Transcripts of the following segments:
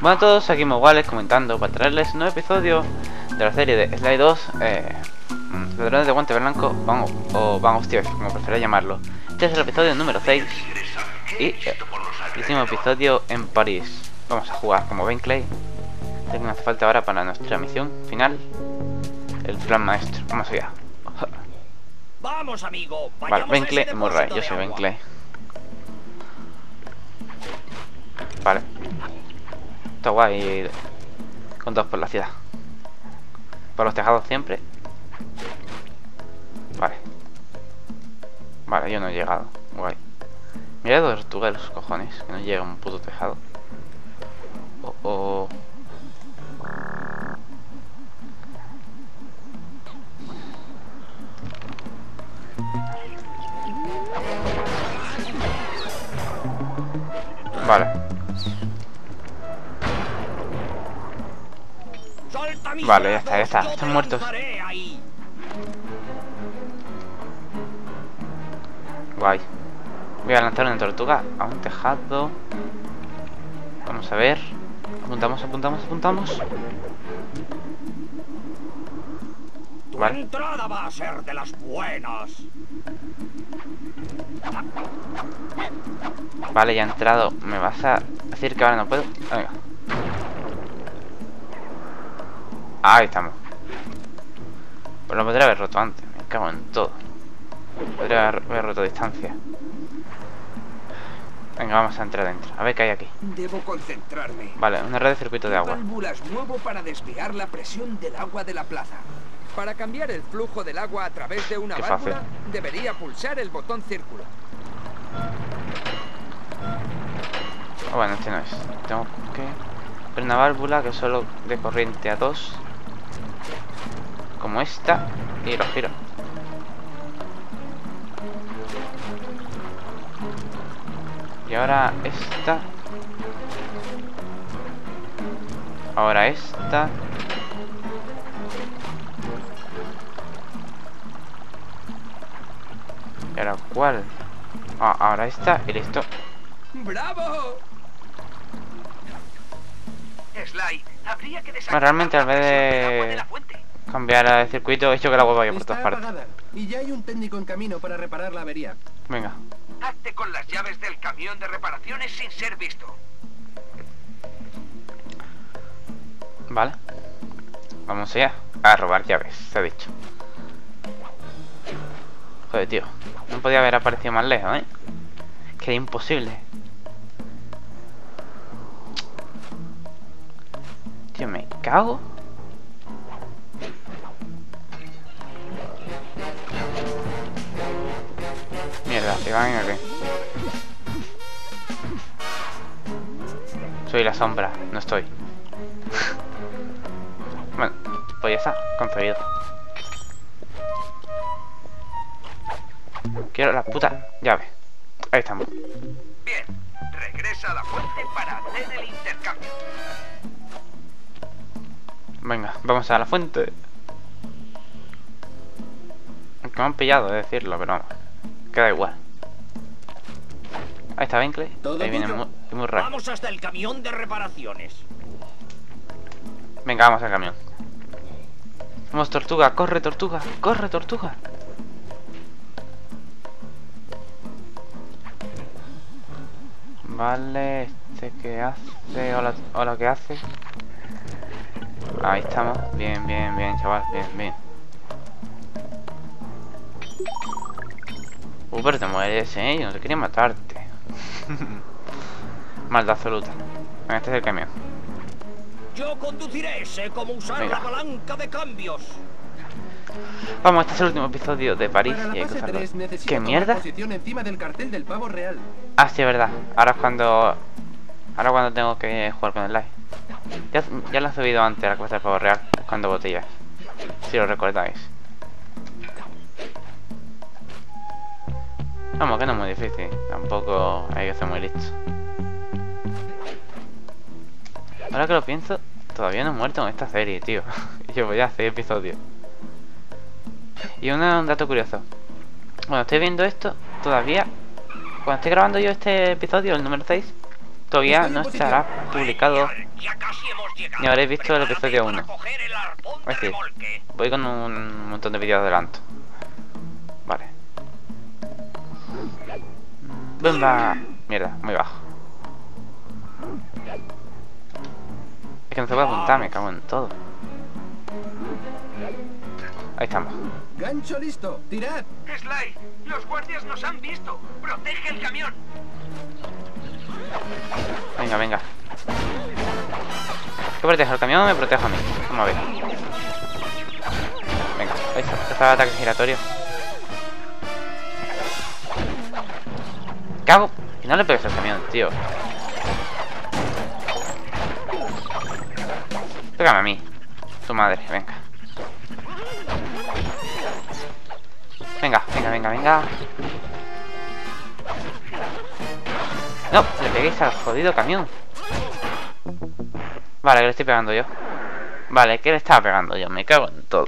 Bueno a todos, aquí Moguales comentando para traerles un nuevo episodio de la serie de Sly 2, Ladrones de Guante Blanco, o Van Hostias, como preferáis llamarlo. Este es el episodio número 6 y el último episodio en París. Vamos a jugar como Bentley. Lo que nos hace falta ahora para nuestra misión final, el plan maestro. Vamos allá. Vamos, amigo. Vale, Bentley y Murray. Yo soy Bentley. Vale. Está guay. Contados por la ciudad. Por los tejados siempre. Vale. Vale, yo no he llegado. Guay. Mira dos tortugueros, cojones. Que no llega un puto tejado. Oh. Vale. Vale, ya está. Están muertos. Guay. Voy a lanzar una tortuga a un tejado. Vamos a ver. Apuntamos. Vale. Tu entrada va a ser de las buenas. Vale, ya he entrado. ¿Me vas a decir que ahora no puedo? Venga. Ahí estamos. Pero lo podría haber roto antes. Me cago en todo. Podría haber roto a distancia. Venga, vamos a entrar dentro. A ver qué hay aquí. Debo concentrarme. Vale, una red de circuito de agua. Válvulas nuevo para desviar la presión del agua de la plaza. Para cambiar el flujo del agua a través de una válvula, debería pulsar el botón círculo. Bueno, este no es. Tengo que... una válvula que es solo de corriente a 2. Como esta. Y lo giro. Y ahora esta. Ahora esta. ¿Y ahora cuál? Ah, ahora esta y listo. ¡Bravo! Sly, habría que desaparecer. Realmente al vez de cambiar el circuito he hecho que la hueva vaya por todas partes. Y ya hay un técnico en camino para reparar la avería. Venga. Hazte con las llaves del camión de reparaciones sin ser visto. Vale. Vamos allá a robar llaves, se ha dicho. Joder, tío. No podía haber aparecido más lejos, ¿eh? Es que era imposible. Tío, me cago. Mierda, te van a ver. Soy la sombra, no estoy. Bueno, pues ya está, conseguido. Quiero la puta llave. Ahí estamos. Bien, regresa a la fuente para hacer el intercambio. Venga, vamos a la fuente. Aunque me han pillado de decirlo, pero vamos. Queda igual. Ahí está Bentley. Ahí viene Murray. Vamos hasta el camión de reparaciones. Venga, vamos al camión. Vamos, tortuga, corre, tortuga, corre, tortuga. Vale, este que hace, hola que hace. Ahí estamos. Bien, chaval, bien. Pero te mueres, ¿eh? Yo no te quería matarte. Maldad absoluta. Venga, este es el camión. Yo conduciré ese como usar la palanca de cambios. Vamos, este es el último episodio de París y hay que usarlo. ¿Qué mierda? Encima del cartel del pavo real. Ah, sí, es verdad. Ahora es cuando tengo que jugar con el live. Ya lo he subido antes a la cuesta del pavo real, buscando botellas. Si lo recordáis. Vamos, que no es muy difícil. Tampoco hay que ser muy listo. Ahora que lo pienso, todavía no he muerto en esta serie, tío. Llevo ya 6 episodios. Y un dato curioso. Bueno, estoy viendo esto todavía. Cuando estoy grabando yo este episodio, el número 6, todavía no estará publicado ni habréis visto el episodio 1. Es decir, voy con un montón de vídeos adelanto. Vale. ¡Bumba! Mierda, muy bajo. Es que no se puede apuntar, me cago en todo. Ahí estamos. Gancho listo, tirad. Sly, los guardias nos han visto. Protege el camión. Venga, venga. ¿Qué protejo el camión o me protejo a mí? Vamos a ver. Venga, ahí está el ataque giratorio. ¿Qué hago? No le pegues al camión, tío. Pégame a mí. Tu madre, venga. Venga, venga, venga, venga. No, le peguéis al jodido camión. Vale, que le estoy pegando yo. Vale, que le estaba pegando yo. Me cago en todo.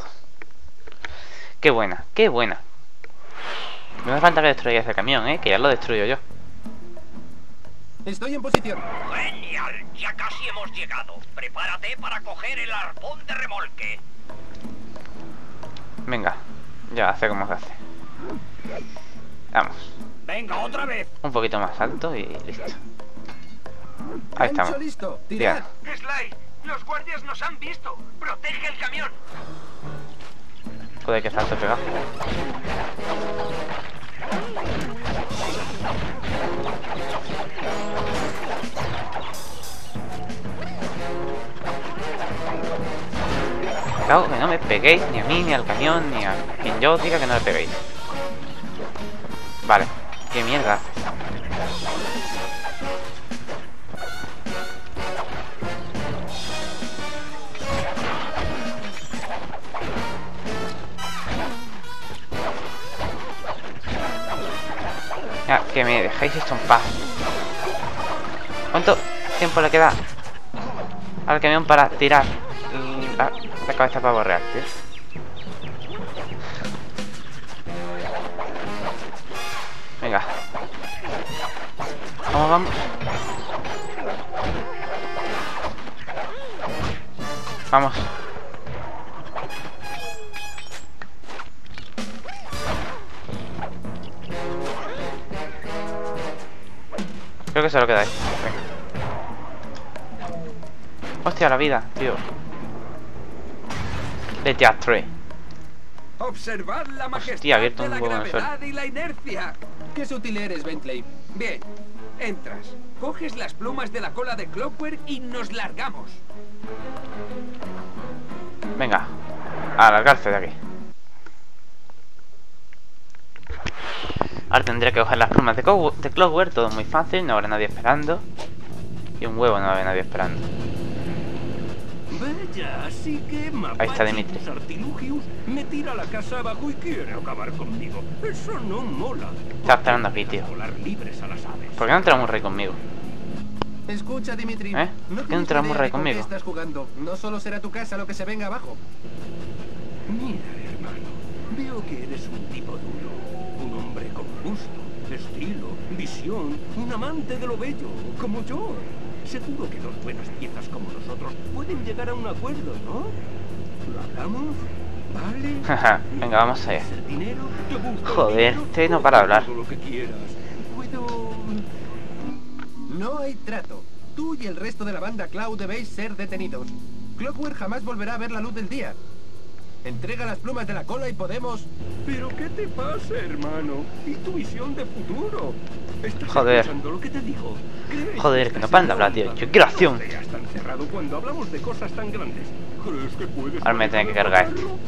Qué buena, qué buena. No me falta que destruyáis el camión, que ya lo destruyo yo. Estoy en posición. Genial, ya casi hemos llegado. Prepárate para coger el arpón de remolque. Venga, ya sé cómo se hace. Vamos. Venga, otra vez. Un poquito más alto y listo. Ahí estamos. Listo. Tirad. Sly, los guardias nos han visto. Protege el camión. Joder, que salto pegado. Claro, que no me peguéis ni a mí, ni al camión, ni a quien yo os diga que no le peguéis. Vale, qué mierda. Ya, que me dejáis esto en paz. ¿Cuánto tiempo le queda al camión para tirar la cabeza para borrear, tío? Venga. Vamos, vamos. Vamos. Creo que se lo quedáis. Venga. Hostia, la vida, tío. De teatro. Observad la majestad abierto un de la gravedad y la inercia. Qué sutil eres, Bentley. Bien, entras, coges las plumas de la cola de Clockwerk y nos largamos. Venga, a largarse de aquí. Ahora tendré que coger las plumas de Clockwerk, todo muy fácil, no habrá nadie esperando. Y un huevo, no habrá nadie esperando. Vaya, así que Mapache, ahí está Dimitri. Sus artilugios, me tira la casa abajo y quiere acabar conmigo. Eso no mola. Está esperando aquí, tío. ¿Por qué no entra Murray conmigo? Escucha, Dimitri. ¿Por qué no entra Murray conmigo? Estás jugando. No solo será tu casa lo que se venga abajo. Mira, hermano. Veo que eres un tipo duro. Un hombre con gusto, estilo, visión. Un amante de lo bello, como yo. Seguro que dos buenas piezas como nosotros pueden llegar a un acuerdo, ¿no? ¿Lo hablamos? ¿Vale? Jaja, venga, vamos allá. Joder, este no para hablar. No hay trato. Tú y el resto de la banda Cloud debéis ser detenidos. Clockwerk jamás volverá a ver la luz del día. Entrega las plumas de la cola y podemos... ¿Pero qué te pasa, hermano? ¿Y tu visión de futuro? Joder. Lo que te dijo. Joder, que no paran de hablar, tío. Yo quiero acción. Ahora me tiene que cargar esto.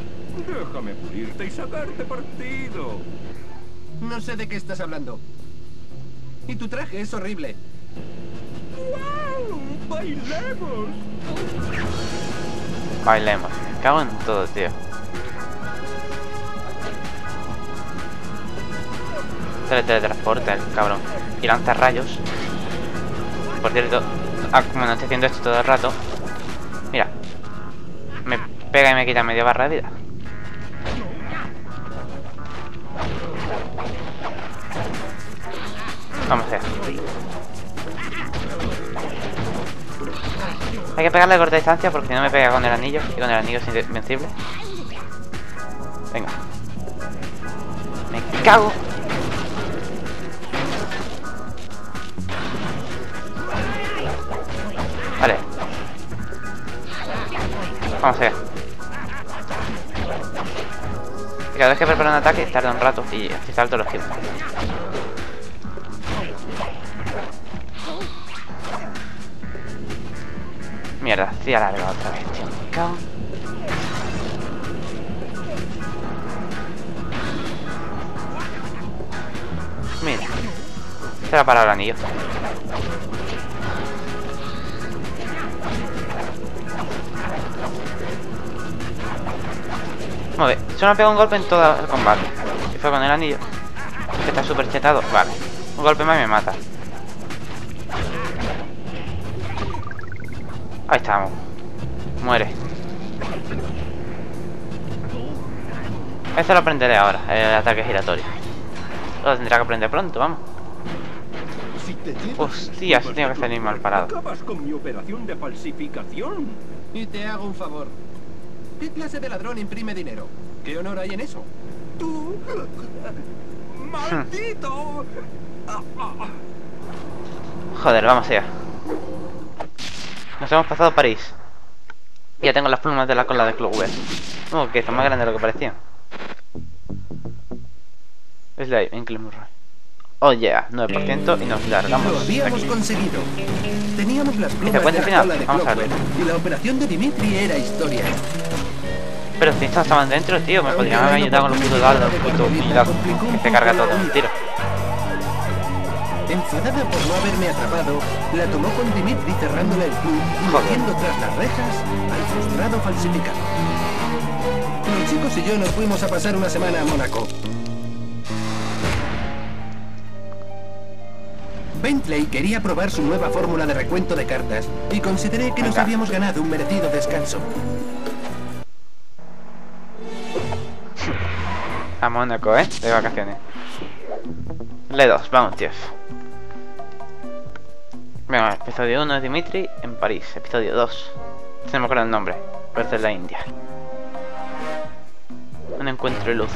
Déjame pulirte y sacarte partido. No sé de qué estás hablando. Y tu traje es horrible. ¡Wow! ¡Bailemos! Bailemos. Me cago en todo, tío. Se le teletransporta el cabrón. Y lanza rayos. Por cierto, como no estoy haciendo esto todo el rato. Mira. Me pega y me quita media barra de vida. Vamos allá. Hay que pegarle a corta distancia porque si no me pega con el anillo. Y con el anillo es invencible. Venga. Me cago. Vale. Vamos allá. Cada vez que preparo un ataque tarda un rato y así salto los tiempos. Mierda, sí alarga otra vez, tío, me cago. Mira, se la ha parado el anillo. Vamos a ver, solo me ha pegado un golpe en todo el combate. Y fue con el anillo, que está súper chetado. Vale, un golpe más y me mata. Ahí estamos. Muere. Eso lo aprenderé ahora, el ataque giratorio. Lo tendrá que aprender pronto, vamos. Hostia, si tengo que salir mal parado. ¿Acabas con mi operación de falsificación? Y te hago un favor. ¿Qué clase de ladrón imprime dinero? ¿Qué honor hay en eso? ¡Tú! ¡Maldito! Joder, vamos allá. Nos hemos pasado a París. Ya tengo las plumas de la cola de Clockwerk. Oh, que está más grande de lo que parecía. Sly, Bentley, Murray. Oh yeah, 9% y nos largamos. Lo habíamos conseguido. Teníamos las plumas de la cola de Clockwerk y la operación de Dimitri era historia. Pero si estos estaban dentro, tío, me podrían haber ayudado con los putos dardos, los putos milagros que se carga todo de un tiro. Enfadada por no haberme atrapado, la tomó con Dimitri cerrándola el club y metiendo tras las rejas al frustrado falsificado. Los chicos y yo nos fuimos a pasar una semana a Mónaco. Bentley quería probar su nueva fórmula de recuento de cartas y consideré que nos habíamos ganado un merecido descanso. A Mónaco, ¿eh? De vacaciones. Le 2, vamos, tío. Venga, episodio 1 es Dimitri en París. Episodio 2. Se me acuerda el nombre. Versus la India. Un encuentro de luz.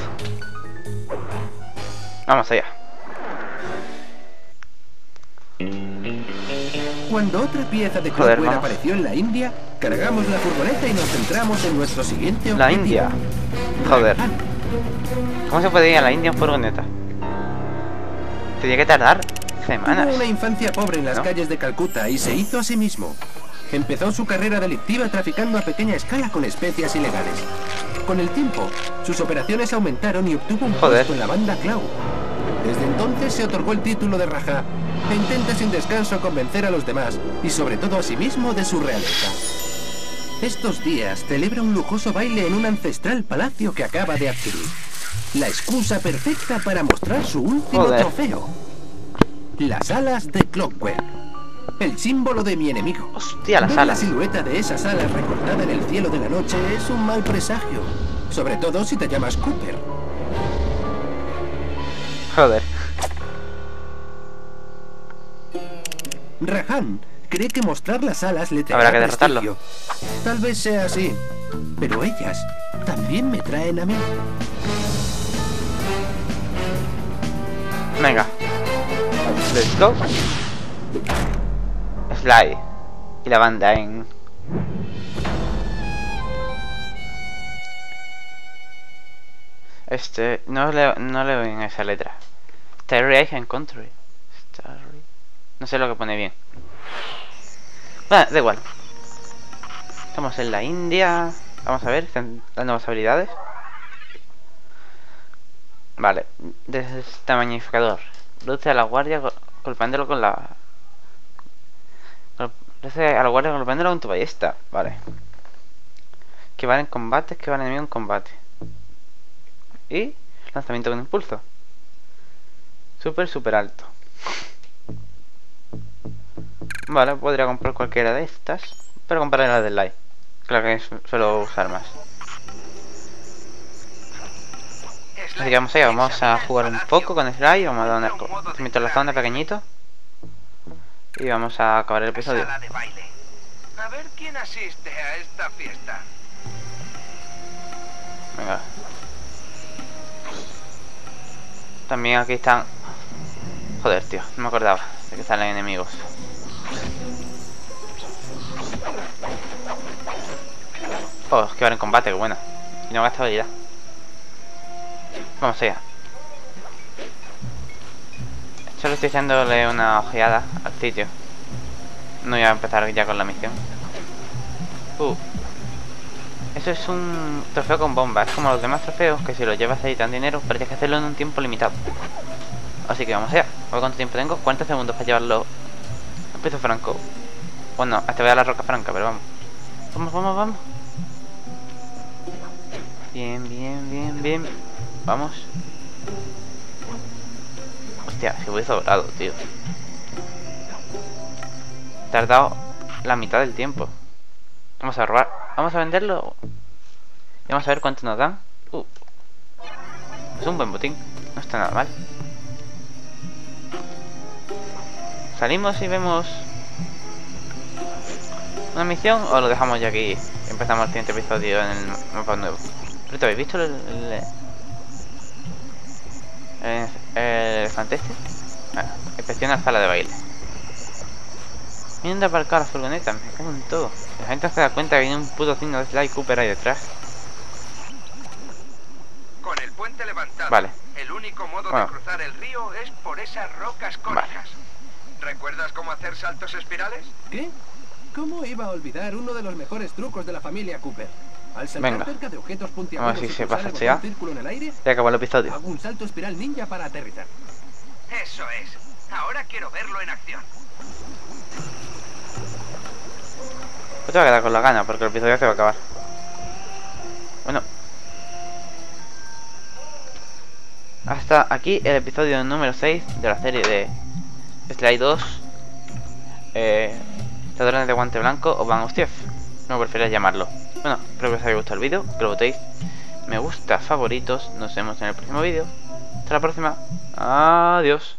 Vamos allá. Cuando otra pieza de Clockwerk apareció en la India, cargamos la furgoneta y nos centramos en nuestro siguiente objetivo. La India. Joder. ¿Cómo se puede ir a la India en furgoneta? Tenía que tardar semanas. Tuvo una infancia pobre en las calles de Calcuta y se hizo a sí mismo. Empezó su carrera delictiva traficando a pequeña escala con especias ilegales. Con el tiempo, sus operaciones aumentaron y obtuvo un puesto en la banda Cloud. Desde entonces se otorgó el título de Rajan e intenta sin descanso convencer a los demás y sobre todo a sí mismo de su realeza. Estos días celebra un lujoso baile en un ancestral palacio que acaba de adquirir. La excusa perfecta para mostrar su último trofeo. Las alas de Clockwerk. El símbolo de mi enemigo. Hostia, las alas. La silueta de esas alas recortada en el cielo de la noche es un mal presagio. Sobre todo si te llamas Cooper. Joder. Rajan cree que mostrar las alas le traerá prestigio. Tal vez sea así. Pero ellas también me traen a mí. Venga, let's go. Sly y la banda en... No leo bien esa letra. Starry and Country. Starry. No sé lo que pone bien. Bueno, da igual. Estamos en la India. Vamos a ver, están dando más habilidades. Vale, desde este magnificador. Reduce a la guardia golpeándolo con la... Reduce a la guardia golpeándolo con tu ballesta. Vale. Que van en combate, que van enemigo en combate. Y lanzamiento con impulso. Súper, súper alto. Vale, podría comprar cualquiera de estas. Pero compraré la de Sly. Claro que suelo usar más. Así que vamos allá, vamos a jugar un poco con Sly, vamos a dar un meter la zona pequeñito y vamos a acabar el episodio. A ver quién asiste a esta fiesta. Venga. También aquí están... Joder, tío, no me acordaba de que están los enemigos. Oh, es que van en combate, qué buena. Y no gasta habilidad. Vamos allá. Solo estoy echándole una ojeada al sitio. No voy a empezar ya con la misión. Eso es un trofeo con bomba. Es como los demás trofeos, que si los llevas ahí tan dinero, pero tienes que hacerlo en un tiempo limitado. Así que vamos allá. A ver cuánto tiempo tengo. ¿Cuántos segundos para llevarlo? Empiezo franco. Bueno, hasta voy a la roca franca, pero vamos. Vamos, vamos, vamos. Bien, bien, bien, bien. Vamos. Hostia, si voy sobrado, tío. He tardado la mitad del tiempo. Vamos a robar. Vamos a venderlo. Y vamos a ver cuánto nos dan. Es un buen botín. No está nada mal. Salimos y vemos una misión, o lo dejamos ya aquí. Empezamos el siguiente episodio en el mapa nuevo. ¿Pero te habéis visto el fantástico? Bueno, inspecciona la sala de baile. Miren de aparcar las furgonetas, me cago en todo. La gente se da cuenta que viene un puto signo de Sly Cooper ahí detrás. Con el puente levantado, vale. El único modo de cruzar el río es por esas rocas cónicas. ¿Recuerdas cómo hacer saltos espirales? ¿Qué? ¿Cómo iba a olvidar uno de los mejores trucos de la familia Cooper? Al saltar cerca de objetos puntiagudos, vamos a ver si se pasa ya. Se acabó el episodio. Hago un salto espiral ninja para aterrizar. Eso es. Ahora quiero verlo en acción. Pues te voy a quedar con la gana porque el episodio se va a acabar. Bueno. Hasta aquí el episodio número 6 de la serie de Sly 2. Ladrones de Guante Blanco o Van Ustief, no prefiero llamarlo. Bueno, creo que os haya gustado el vídeo, que lo votéis. Me gusta, favoritos, nos vemos en el próximo vídeo. Hasta la próxima. Adiós.